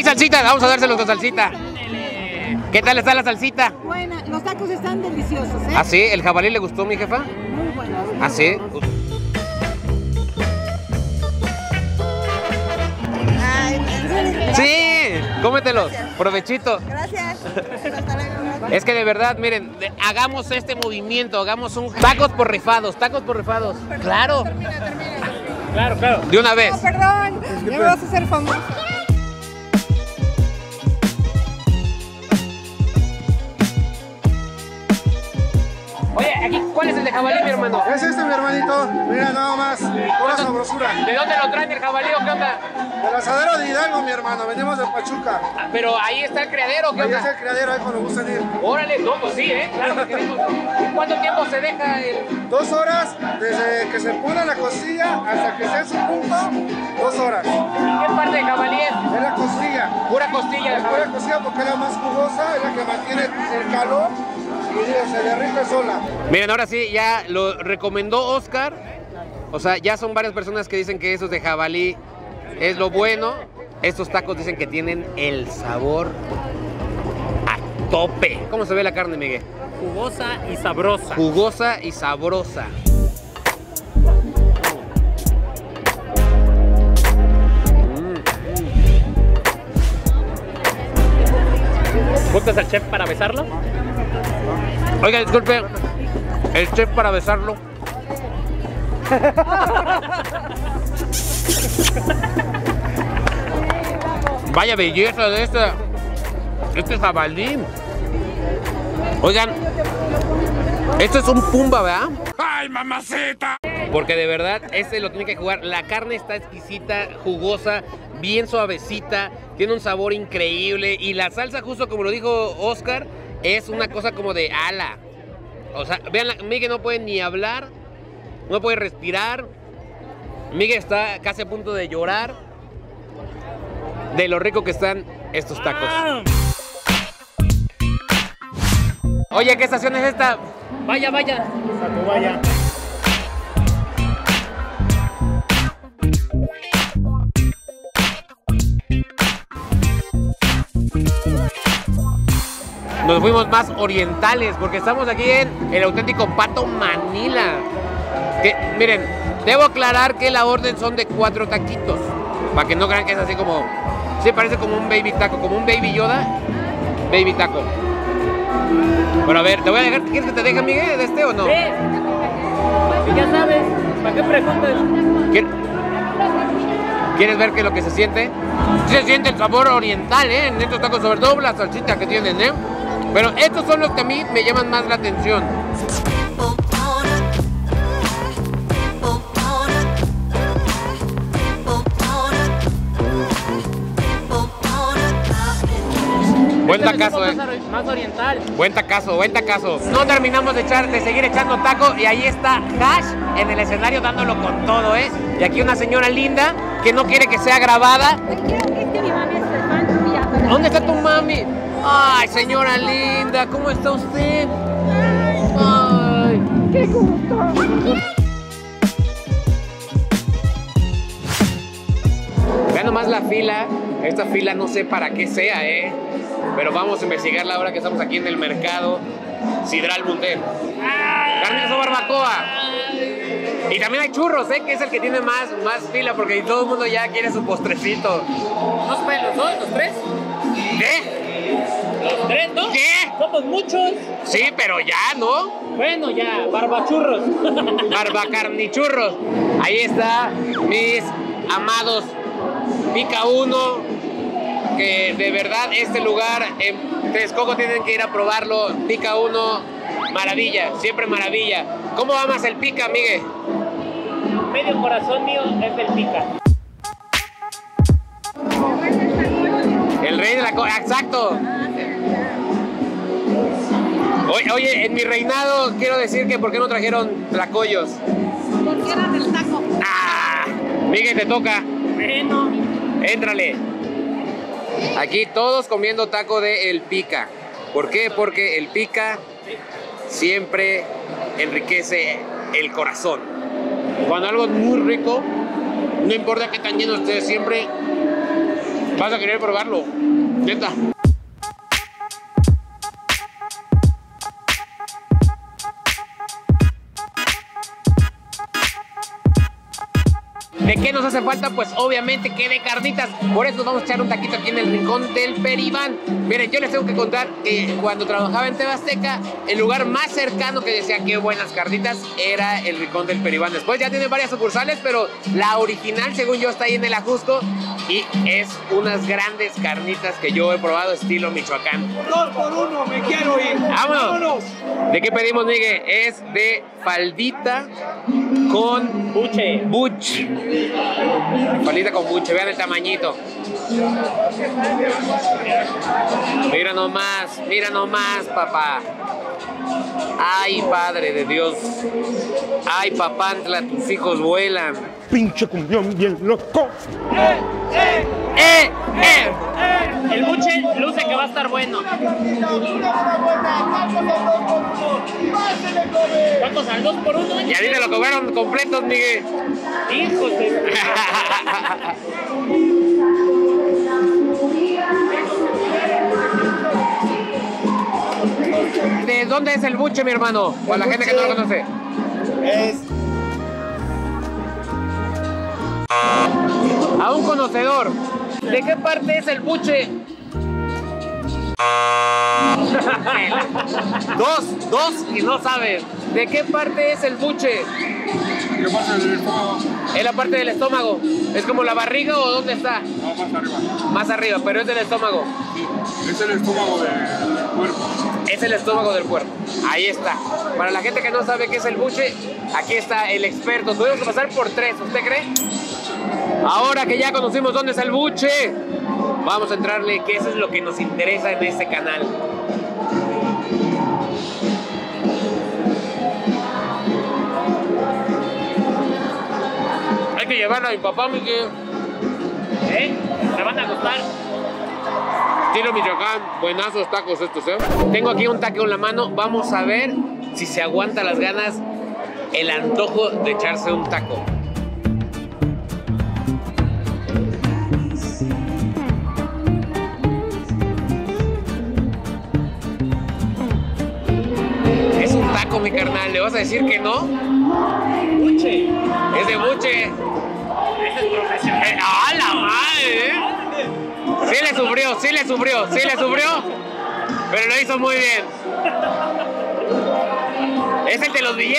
6 salsitas, vamos a dárselos de salsita. ¿Qué tal está la salsita? Buena, los tacos están deliciosos, ¿eh? ¿Ah, sí? ¿El jabalí le gustó, mi jefa? Muy bueno. ¿Ah, sí? Sí, cómetelos, provechito. Gracias. Es que de verdad, miren, hagamos este movimiento, hagamos un... Tacos por rifados, tacos por rifados. Perdón, claro. Termina. Claro, claro. De una vez. No, perdón, me vas a hacer famoso. Oye, aquí, ¿cuál es el de jabalí, mi hermano? Es este, mi hermanito. Mira, nada más. Pura sabrosura. ¿De dónde lo traen el jabalí o qué onda? Del asadero de Hidalgo, mi hermano. Venimos de Pachuca. Ah, pero ahí está el criadero, ¿qué onda? Ahí está el criadero, ahí cuando gustan ir. Órale, no, pues sí, ¿eh? Claro que queremos. ¿Y cuánto tiempo se deja el...? 2 horas, desde que se pone la costilla hasta que esté en su punto, 2 horas. ¿Y qué parte de jabalí es? Es la costilla. ¿Pura costilla? Es pura costilla porque es la más jugosa, es la que mantiene el calor. Se derrite sola. Miren, ahora sí, ya lo recomendó Oscar. O sea, ya son varias personas que dicen que esos de jabalí es lo bueno. Estos tacos dicen que tienen el sabor a tope. ¿Cómo se ve la carne, Miguel? Jugosa y sabrosa. Jugosa y sabrosa. ¿Buscas al chef para besarlo? Oiga, disculpe, el chef para besarlo. Vaya belleza de este jabalí. Oigan, este es un pumba, ¿verdad? ¡Ay, mamacita! Porque de verdad, este lo tiene que jugar. La carne está exquisita, jugosa, bien suavecita, tiene un sabor increíble. Y la salsa, justo como lo dijo Oscar, es una cosa como de ala. O sea, vean, Miguel no puede ni hablar, no puede respirar. Miguel está casi a punto de llorar de lo rico que están estos tacos. Oye, ¿qué estación es esta? Vaya, vaya. Vaya. Nos fuimos más orientales porque estamos aquí en el auténtico Pato Manila. Que, miren, debo aclarar que la orden son de 4 taquitos. Para que no crean que es así como... Sí, parece como un baby taco, como un baby Yoda. Baby taco. Bueno, a ver, te voy a dejar... ¿Quieres que te deje, Miguel, de este o no? Sí. Si ya sabes, ¿para qué preguntas? ¿Quieres ver qué es lo que se siente? Sí se siente el sabor oriental, ¿eh? En estos tacos, sobre todo la salsita que tienen, ¿eh? Pero estos son los que a mí me llaman más la atención. Buen tacazo, ¿eh? Más oriental. Buen tacazo, buen tacazo. No terminamos de seguir echando taco y ahí está Hash en el escenario dándolo con todo, ¿eh? Y aquí una señora linda que no quiere que sea grabada. ¿Dónde está tu mami? Ay, señora linda, ¿cómo está usted? Ay, qué gusto. Vean nomás la fila. Esta fila no sé para qué sea, ¿eh? Pero vamos a investigarla ahora que estamos aquí en el mercado Sidral Bundel. Carne o barbacoa. Y también hay churros, ¿eh? Que es el que tiene más fila porque todo el mundo ya quiere su postrecito. ¿Dos pelos, no? ¿Los tres? ¿Eh? ¿Los tres, no? ¿Qué? Somos muchos. Sí, pero ya, ¿no? Bueno, ya, barbachurros. Barbacarnichurros. Ahí está, mis amados Pica 1, que de verdad este lugar en Trescoco tienen que ir a probarlo. Pica 1, maravilla, siempre maravilla. ¿Cómo amas el Pica, Miguel? Medio corazón mío es el Pica. El rey de la costa, exacto. Oye, en mi reinado quiero decir que ¿por qué no trajeron tlacoyos? Porque eran del taco. ¡Ah! Miguel, te toca. Bueno. Éntrale. Aquí todos comiendo taco de El Pica. ¿Por qué? Porque El Pica siempre enriquece el corazón. Cuando algo es muy rico, no importa qué tan lleno esté, siempre Vas a querer probarlo, neta. ¿De qué nos hace falta? Pues obviamente que de carnitas. Por eso vamos a echar un taquito aquí en el Rincón del Peribán. Miren, yo les tengo que contar que cuando trabajaba en Tebasteca, el lugar más cercano que decía qué buenas carnitas era el Rincón del Peribán. Después ya tiene varias sucursales, pero la original, según yo, está ahí en el Ajusco. Y es unas grandes carnitas que yo he probado estilo Michoacán. 2 por 1, me quiero ir. ¡Vámonos! ¿De qué pedimos, Miguel? Es de faldita con buche. Faldita con buche, vean el tamañito. Mira nomás, papá. Ay, Padre de Dios. Ay, Papantla, tus hijos vuelan. Pinche cumbión bien loco. El buche luce que va a estar bueno. ¿Cuántos al 2 por 1? Y a mí me lo cobraron completos, Miguel. Hijos de... ¿De dónde es el buche, mi hermano? Para la gente que no lo conoce. A un conocedor. ¿De qué parte es el buche? 2 y no sabes. ¿De qué parte es el buche? ¿Qué parte del estómago? Es la parte del estómago. ¿Es como la barriga o dónde está? No, más arriba. Más arriba, pero es del estómago. Sí, es el estómago del cuerpo. Es el estómago del cuerpo. Ahí está. Para la gente que no sabe qué es el buche, aquí está el experto. Tuvimos que pasar por 3, ¿usted cree? Ahora que ya conocimos dónde es el buche, vamos a entrarle, que eso es lo que nos interesa en este canal. Hay que llevarlo a mi papá, Miguel. ¿Eh? ¿Te van a gustar? Tiro Michoacán, buenazos tacos estos, ¿eh? Tengo aquí un taco en la mano, vamos a ver si se aguanta las ganas, el antojo de echarse un taco. Mi carnal, ¿le vas a decir que no? Buche. Es de buche. Ese es profesional. ¡A la madre! ¿Eh? Sí le sufrió, sí le sufrió, sí le sufrió. Pero lo hizo muy bien. Es el de los billetes.